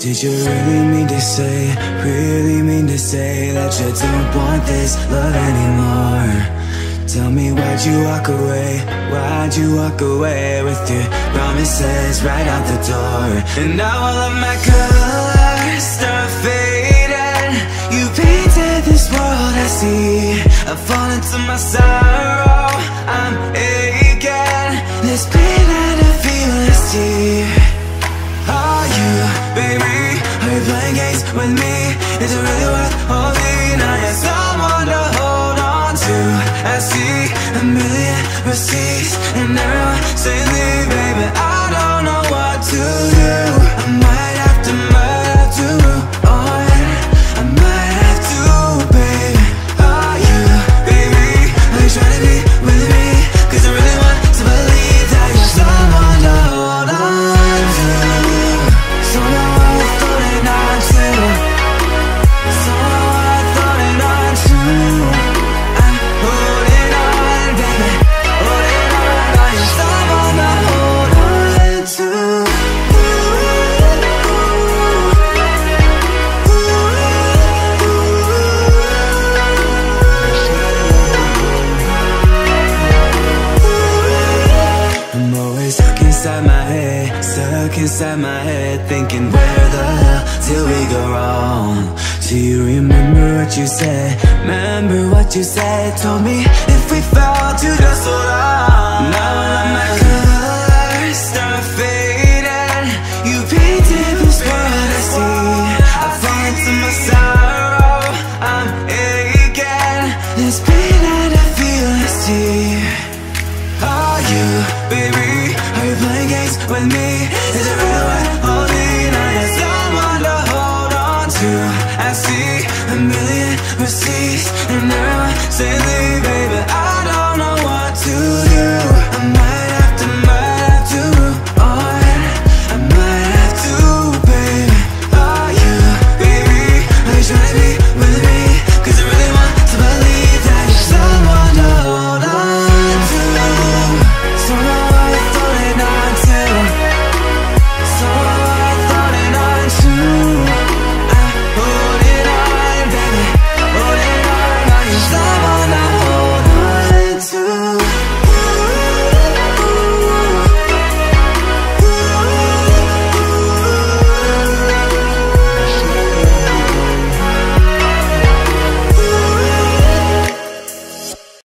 Did you really mean to say, really mean to say that you don't want this love anymore? Tell me why'd you walk away, why'd you walk away with your promises right out the door? And now all of my colors start fading. You painted this world I see, I've fallen to my sorrow, I'm aching. This pain that I feel is deep. Are you, baby, are you playing games with me? Is it really worth holding? I have someone to hold on to. I see a million receipts and everyone saying leave, baby, I don't know what to do. I might have to move on. I might have to, baby. Are you, baby, are you trying to be with me? Cause I really want to believe that you're someone to hold on. Inside my head thinking, where the hell did we go wrong? Do you remember what you said? Remember what you said? Told me if we fell to just hold on. Now all of my colors start fading. You painted this world I see, I've fallen to my sorrow, I'm aching. This pain that I feel is deep. Are you, baby, are you playing games with me? Is it really worth holding? I have someone to hold on to. I see a million receipts and everyone saying leave, baby.